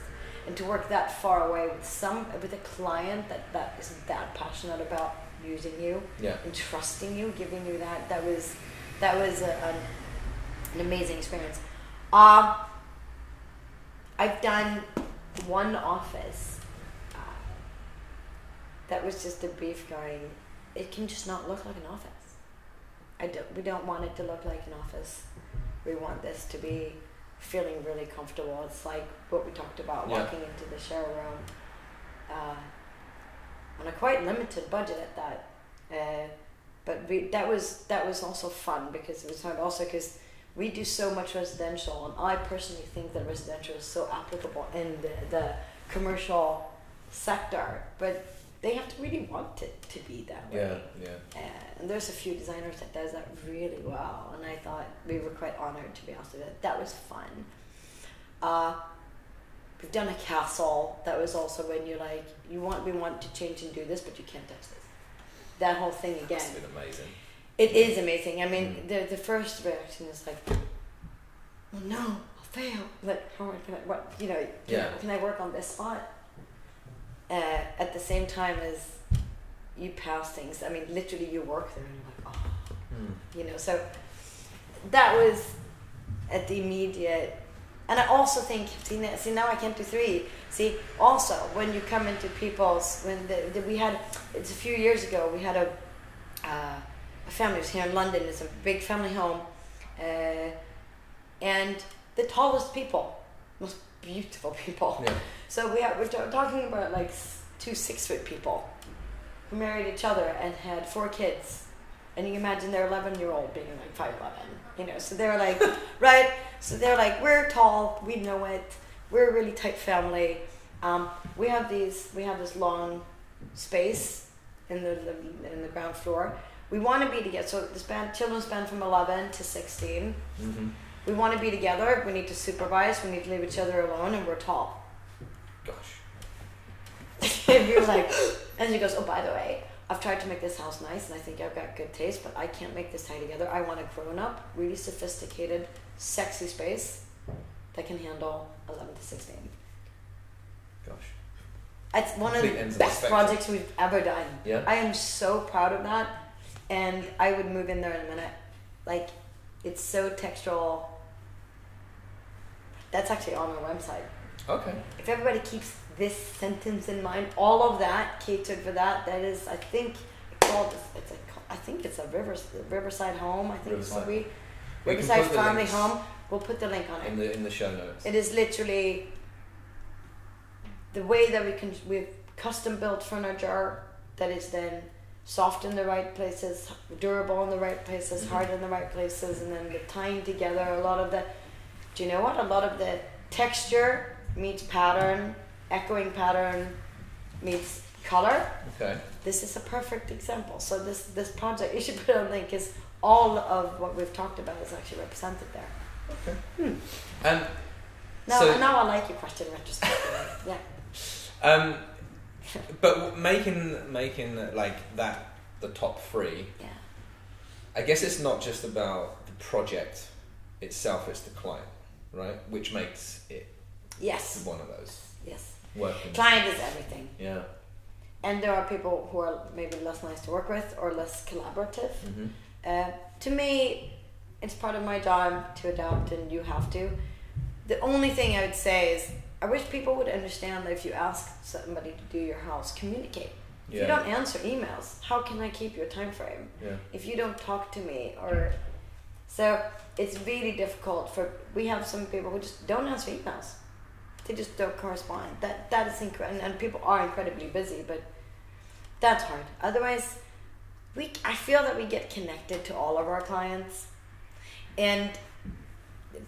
and to work that far away with some, with a client that, that is that passionate about using you, yeah, and trusting you, giving you that, that was, that was a, a, an amazing experience. Uh, I've done one office uh, that was just a brief going, it can just not look like an office. I don't, we don't want it to look like an office. We want this to be feeling really comfortable. It's like what we talked about, yeah, walking into the showroom uh, on a quite limited budget at that. Uh, but we, that was that was also fun because it was hard also because we do so much residential, and I personally think that residential is so applicable in the, the commercial sector, but they have to really want it to be that way. Yeah, yeah. Uh, and there's a few designers that does that really well, and I thought we were quite honored to be honest with it. That was fun. Uh, we've done a castle. That was also when you're like, you want, we want to change and do this, but you can't touch this. That whole thing again. It's been amazing. It is amazing. I mean, mm. the the first reaction is like, oh no, I'll fail. Like, how can I? What you know? Can, yeah. I, can I work on this spot? Uh, at the same time as you pass things, I mean, literally you work there and you're like, oh, mm. you know, so that was at the immediate, and I also think, see, see now I can't do three, see, also, when you come into people's, when the, the, we had, it's a few years ago, we had a, uh, a family was here in London, it's a big family home, uh, and the tallest people, most beautiful people. Yeah. So we have, we're talking about like two six-foot people who married each other and had four kids. And you imagine their eleven-year-old being like five eleven, you know, so they're like, right? So they're like, we're tall, we know it, we're a really tight family. Um, we have these, we have this long space in the, in the ground floor. We want to be together, so this band, children's band from eleven to sixteen. Mm-hmm. We want to be together, we need to supervise, we need to leave each other alone, and we're tall. Gosh. And you're like, and she goes, oh, by the way, I've tried to make this house nice, and I think I've got good taste, but I can't make this tie together. I want a grown-up, really sophisticated, sexy space that can handle eleven to sixteen. Gosh. It's one of the best projects we've ever done. Yeah. I am so proud of that, and I would move in there in a minute. Like, it's so textural. That's actually on our website. Okay. If everybody keeps this sentence in mind, all of that catered for that. That is, I think, called, it's a, I think it's a rivers, Riverside home. I think Riverside. It's a we, we Riverside family home. We'll put the link on it in the in the show notes. It is literally the way that we can. We've custom built furniture that is then soft in the right places, durable in the right places, mm-hmm. hard in the right places, and then the tying together. A lot of the, do you know what? A lot of the texture meets pattern. Echoing pattern meets color. Okay. This is a perfect example. So this this project, you should put on link, is all of what we've talked about is actually represented there. Okay. Hmm. And now, so, now I like your question retrospectively. Yeah. Um, but making making like that the top three. Yeah. I guess it's not just about the project itself; it's the client, right? Which makes it. Yes. One of those. Yes. Working. Client is everything. Yeah. And there are people who are maybe less nice to work with or less collaborative. Mm-hmm. Uh, to me, it's part of my job to adapt, and you have to. The only thing I would say is, I wish people would understand that if you ask somebody to do your house, communicate. If yeah. you don't answer emails, how can I keep your time frame? Yeah. If you don't talk to me, or so it's really difficult for. We have some people who just don't answer emails. They just don't correspond. That that is incredible, and, and people are incredibly busy, but that's hard. Otherwise, we I feel that we get connected to all of our clients, and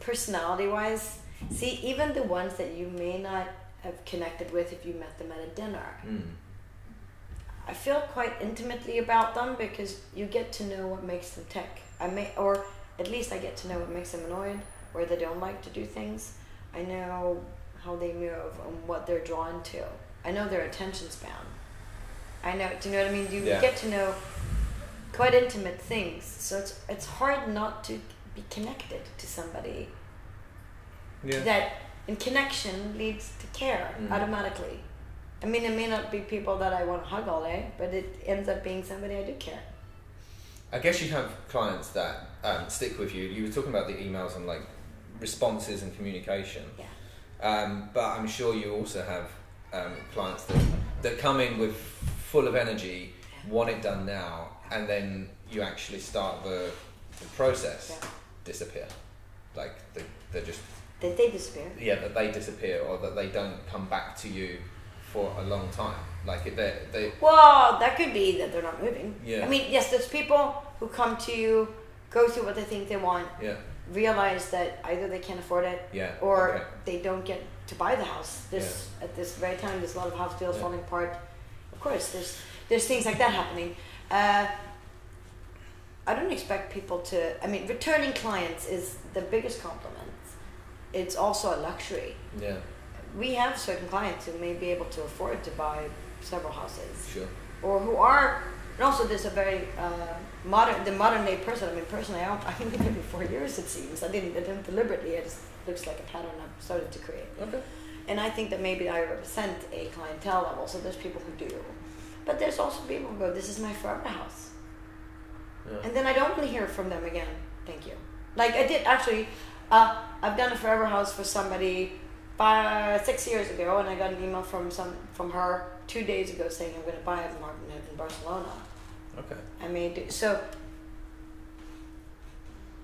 personality-wise, see, even the ones that you may not have connected with if you met them at a dinner, mm. I feel quite intimately about them because you get to know what makes them tick. I may, or at least I get to know what makes them annoyed, where they don't like to do things. I know how they move and what they're drawn to. I know their attention span. I know, do you know what I mean? You yeah. get to know quite intimate things, so it's it's hard not to be connected to somebody. Yeah. That, and connection leads to care mm. automatically. I mean, it may not be people that I want to hug all day, but it ends up being somebody I do care. I guess you have clients that um, stick with you. You were talking about the emails and like responses and communication. Yeah. Um, but I'm sure you also have um, clients that, that come in with full of energy, yeah. want it done now, and then you actually start the, the process, yeah. disappear. Like, they, they're just... That they disappear. Yeah, that they disappear, or that they don't come back to you for a long time. Like, it, they, they... Well, that could be that they're not moving. Yeah. I mean, yes, there's people who come to you, go through what they think they want, yeah. realize that either they can't afford it yeah, or okay. they don't get to buy the house. This yeah. at this very time, there's a lot of house deals yeah. falling apart. Of course, there's there's things like that happening. Uh, I don't expect people to. I mean, returning clients is the biggest compliment. It's also a luxury. Yeah, we have certain clients who may be able to afford to buy several houses. Sure. Or who are. And also, there's a very uh, modern, the modern day person. I mean, personally, I don't, I've been living for four years. It seems I didn't, I didn't deliberately. It just looks like a pattern I've started to create. Okay. And I think that maybe I represent a clientele level. So there's people who do, but there's also people who go, "This is my forever house," yeah. and then I don't really hear from them again. Thank you. Like I did actually. Uh, I've done a forever house for somebody five, six years ago, and I got an email from some from her two days ago saying I'm going to buy an apartment in Barcelona. Okay. I mean, so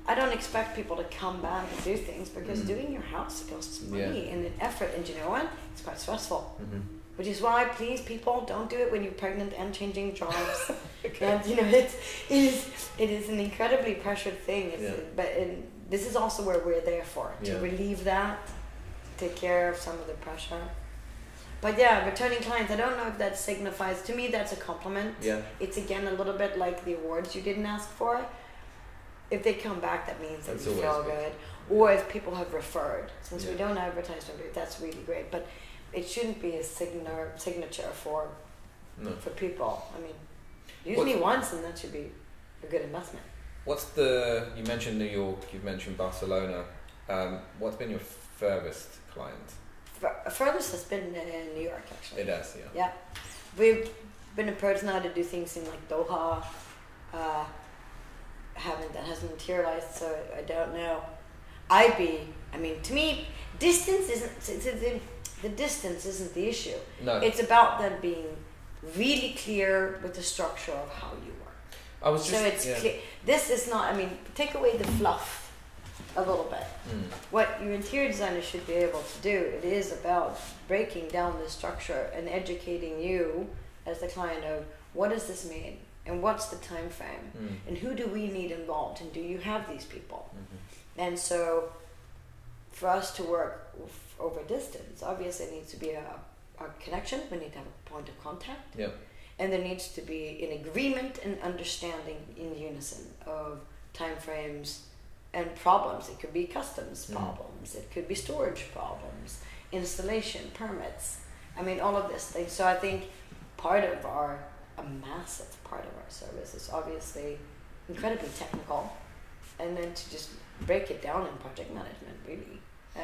I don't expect people to come back and do things because mm. doing your house costs money yeah. and an effort, and you know what? It's quite stressful. Mm-hmm. Which is why, please, people, don't do it when you're pregnant and changing jobs. Okay. And you know, it's, it is it is an incredibly pressured thing. It's, yeah. But and this is also where we're there for to yeah. relieve that, take care of some of the pressure. But yeah, returning clients, I don't know if that signifies, to me that's a compliment. Yeah. It's again a little bit like the awards you didn't ask for. If they come back, that means that you feel good. Or if people have referred, since yeah. we don't advertise, that's really great. But it shouldn't be a signar signature for no. for people. I mean, use me once and that should be a good investment. What's the, you mentioned New York, you've mentioned Barcelona. Um, what's been your furthest client? Furthest has been in New York, actually. It has, yeah. Yeah. We've been approached now to do things in like Doha. Uh, haven't, that hasn't materialized, so I don't know. I'd be, I mean, to me, distance isn't, it's, it's, it's, the distance isn't the issue. No. It's about them being really clear with the structure of how you work. I was just, so it's yeah. clear. This is not, I mean, take away the fluff a little bit. Mm. What your interior designer should be able to do, it is about breaking down the structure and educating you as the client of what does this mean and what's the time frame mm. and who do we need involved and do you have these people? Mm-hmm. And so for us to work over distance, obviously it needs to be a, a connection, we need to have a point of contact yeah. and there needs to be an agreement and understanding in unison of time frames and problems. It could be customs problems, mm. it could be storage problems, installation, permits. I mean, all of this thing. So I think part of our, a massive part of our service is obviously incredibly technical. And then to just break it down in project management, really. Uh,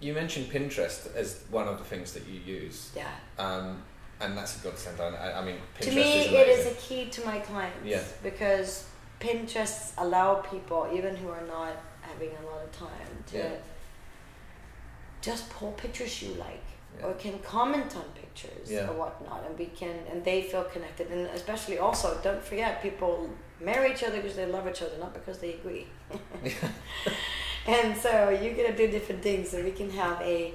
you mentioned Pinterest as one of the things that you use. Yeah. Um, and that's a godsend. I, I mean, Pinterest to me, is it is a key to my clients. Yeah. Because Pinterests allow people, even who are not having a lot of time, to yeah. just pull pictures you like, yeah. or can comment on pictures yeah. or whatnot, and we can, and they feel connected, and especially also, don't forget, people marry each other because they love each other, not because they agree. And so you're gonna do different things, and we can have a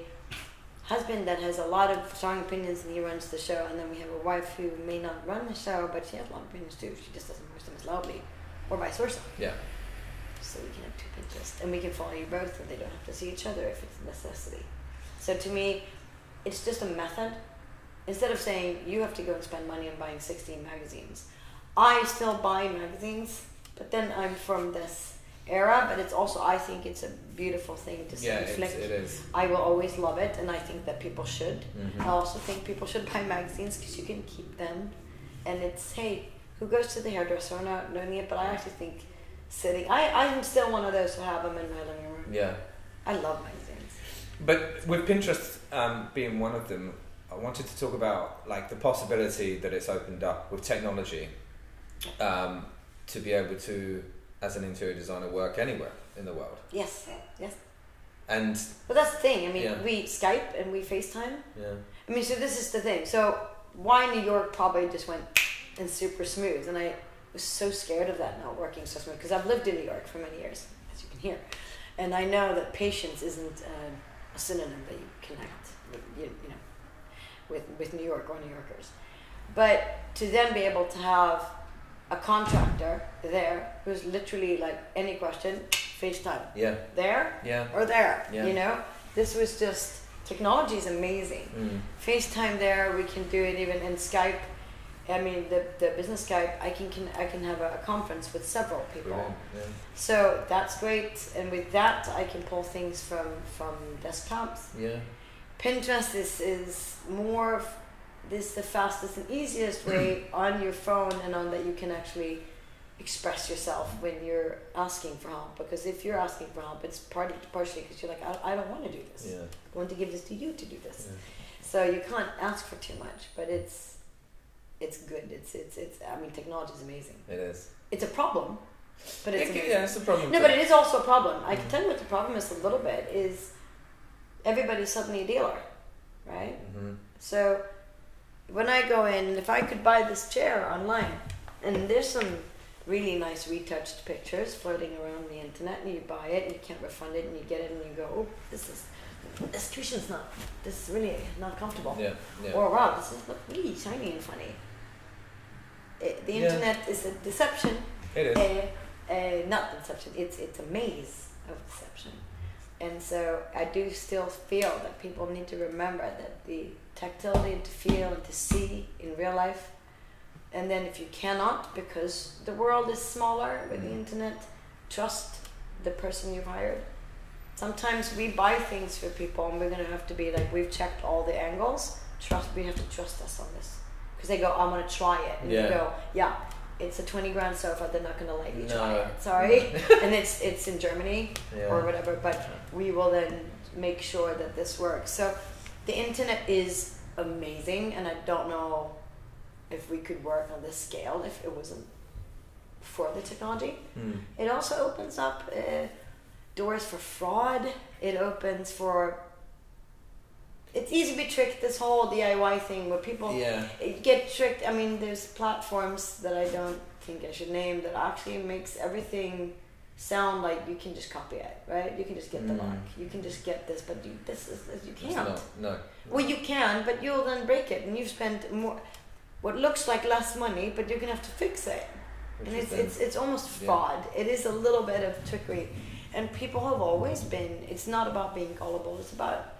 husband that has a lot of strong opinions and he runs the show, and then we have a wife who may not run the show, but she has a lot of opinions too. She just doesn't voice them as loudly. Or vice versa. Yeah. So we can have two Pinterest, and we can follow you both, and they don't have to see each other if it's a necessity. So to me, it's just a method. Instead of saying you have to go and spend money on buying sixteen magazines, I still buy magazines, but then I'm from this era. But it's also, I think it's a beautiful thing to yeah, reflect. It is. I will always love it, and I think that people should. Mm-hmm. I also think people should buy magazines because you can keep them, and it's hey. Who goes to the hairdresser or not knowing it, but I actually think sitting, I, I'm still one of those who have them in my living room. Yeah. I love magazines. But with Pinterest um, being one of them, I wanted to talk about like the possibility that it's opened up with technology um, to be able to, as an interior designer, work anywhere in the world. Yes, yes. And... But that's the thing, I mean, yeah. we Skype and we FaceTime. Yeah. I mean, so this is the thing. So why New York probably just went... and super smooth, and I was so scared of that not working so smooth because I've lived in New York for many years, as you can hear, and I know that patience isn't uh, a synonym that you connect with, you, you know, with, with New York or New Yorkers, but to then be able to have a contractor there who's literally like any question, FaceTime, yeah, there, yeah, or there, yeah. you know, this was just, technology is amazing, mm. FaceTime there, we can do it even in Skype. I mean, the, the business Skype, I can, can I can have a, a conference with several people. Brilliant, yeah. So that's great. And with that, I can pull things from, from desktops. Yeah. Pinterest is, is more, this the fastest and easiest way on your phone and on that you can actually express yourself when you're asking for help. Because if you're asking for help, it's part, partially because you're like, I, I don't want to do this. Yeah. I want to give this to you to do this. Yeah. So you can't ask for too much, but it's... It's good. It's it's it's. I mean, technology is amazing. It is. It's a problem, but it's it, yeah, it's a problem. No, but it is also a problem. I mm-hmm. can tell you what the problem is a little bit is everybody's suddenly a dealer, right? Mm-hmm. So when I go in, if I could buy this chair online, and there's some really nice retouched pictures floating around the internet, and you buy it and you can't refund it, and you get it and you go, oh, this is, this tuition's not, this is really not comfortable. Yeah, yeah. Or, wow, this is really shiny and funny. It, the internet yeah. is a deception. It is. Uh, uh, not deception, it's, it's a maze of deception. And so I do still feel that people need to remember that the tactility to feel and to see in real life, and then if you cannot because the world is smaller with mm. the internet, trust the person you've hired. Sometimes we buy things for people and we're going to have to be like, we've checked all the angles, trust, we have to trust us on this. Because they go, I'm going to try it. And yeah. you go, yeah, it's a twenty grand sofa, they're not going to let you no. try it, sorry. And it's it's in Germany yeah. or whatever, but we will then make sure that this works. So the internet is amazing, and I don't know if we could work on this scale if it wasn't for the technology. Mm. It also opens up uh, doors for fraud. It opens for... It's easy to be tricked, this whole D I Y thing where people yeah. get tricked. I mean, there's platforms that I don't think I should name that actually makes everything sound like you can just copy it, right? You can just get mm. the lock. You can just get this, but you, this is, you can't. Not, no. Well, you can, but you'll then break it, and you've spent more... what looks like less money, but you're gonna have to fix it. And it's, it's, it's almost fraud. Yeah. It is a little bit of trickery. And people have always been, it's not about being gullible, it's about,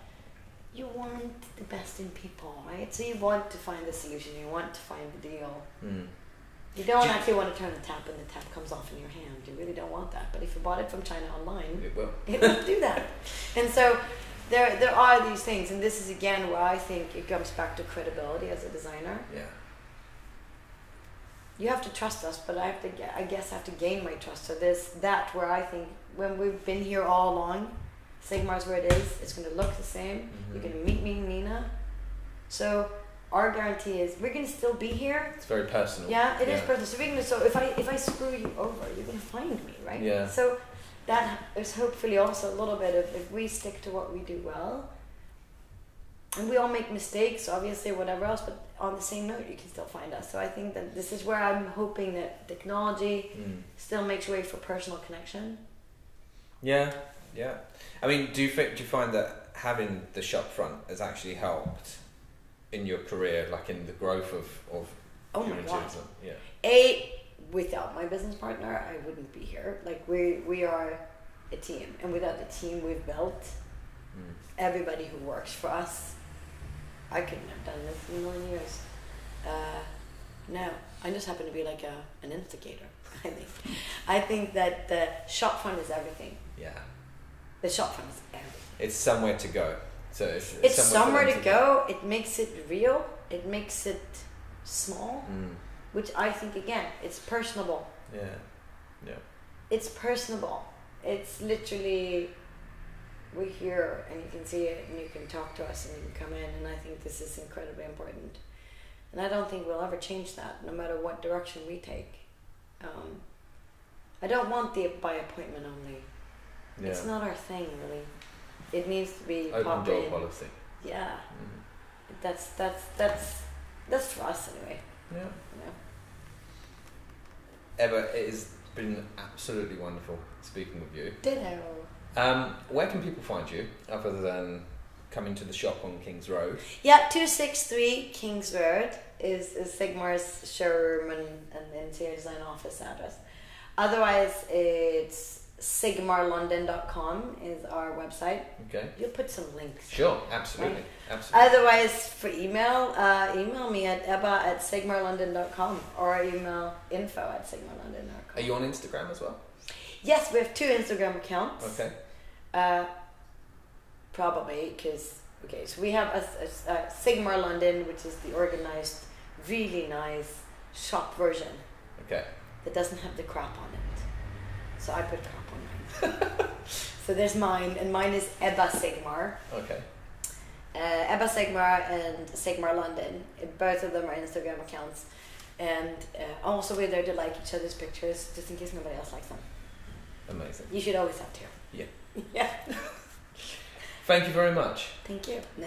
you want the best in people, right? So you want to find the solution, you want to find the deal. Mm. You don't Do actually you, want to turn the tap and the tap comes off in your hand. You really don't want that. But if you bought it from China online, it will, it will do that. And so there, there are these things, and this is again where I think it comes back to credibility as a designer. Yeah. You have to trust us, but I have to. I guess I have to gain my trust. So there's that where I think when we've been here all along, Sigmar's where it is. It's going to look the same. Mm-hmm. You're going to meet me, Nina. So our guarantee is we're going to still be here. It's very personal. Yeah, it yeah. is personal. So, we're gonna, so if I if I screw you over, you're going to find me, right? Yeah. So that is hopefully also a little bit of if we stick to what we do well, and we all make mistakes, obviously, whatever else, but on the same note, you can still find us. So I think that this is where I'm hoping that technology mm. still makes way for personal connection. Yeah, yeah. I mean, do you, do you find that having the shop front has actually helped in your career, like in the growth of, of oh your my God. Yeah. A, without my business partner, I wouldn't be here. Like, we, we are a team, and without the team we've built, mm. everybody who works for us, I couldn't have done this in a million years. Uh, no, I just happen to be like a, an instigator, I think. I think that the shop front is everything. Yeah. The shop front is everything. It's somewhere to go. So It's, it's, it's somewhere, somewhere to go. go. It makes it real. It makes it small, mm. which I think, again, it's personable. Yeah, yeah. It's personable. It's literally... we're here, and you can see it, and you can talk to us, and you can come in, and I think this is incredibly important. And I don't think we'll ever change that, no matter what direction we take. Um, I don't want the by appointment only. Yeah. It's not our thing, really. It needs to be open door policy. Yeah, mm-hmm. that's that's that's that's for us anyway. Yeah. yeah. Eva, it has been absolutely wonderful speaking with you. Ditto. Um, where can people find you, other than coming to the shop on King's Road? Yeah, two six three King's Road is, is Sigmar's showroom and, and interior design office address. Otherwise, it's sigmar london dot com is our website. Okay. You'll put some links. Sure, absolutely. Right? absolutely. Otherwise, for email, uh, email me at eba at sigmar london dot com or email info at sigmar london dot com. Are you on Instagram as well? Yes, we have two Instagram accounts. Okay. Uh, probably because okay, so we have a, a, a Sigmar London, which is the organized, really nice shop version. Okay. That doesn't have the crap on it, so I put crap on mine. So there's mine, and mine is Ebba Sigmar. Okay. Uh, Ebba Sigmar and Sigmar London, both of them are Instagram accounts, and uh, also we're there to like each other's pictures, just in case nobody else likes them. Amazing. You should always have to. Yeah. Yeah. Thank you very much. Thank you. Nice